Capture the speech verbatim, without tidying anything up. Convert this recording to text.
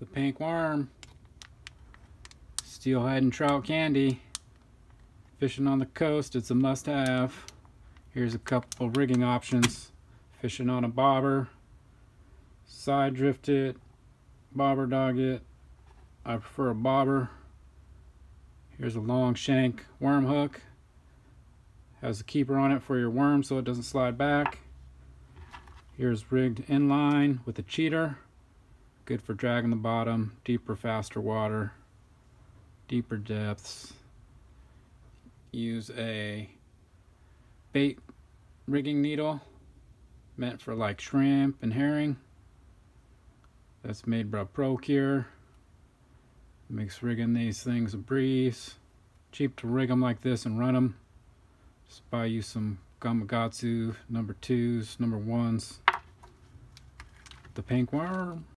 the pink worm, steelhead and trout candy. Fishing on the coast, it's a must-have. Here's a couple rigging options. Fishing on a bobber, side drift it, bobber dog it. I prefer a bobber. Here's a long shank worm hook. Has a keeper on it for your worm so it doesn't slide back. Here's rigged inline with a cheater. Good for dragging the bottom, deeper, faster water, deeper depths. Use a bait rigging needle meant for like shrimp and herring. That's made by Pro-Cure. Makes rigging these things a breeze. Cheap to rig them like this and run them. Just buy you some Gamakatsu number twos, number ones. The pink worm.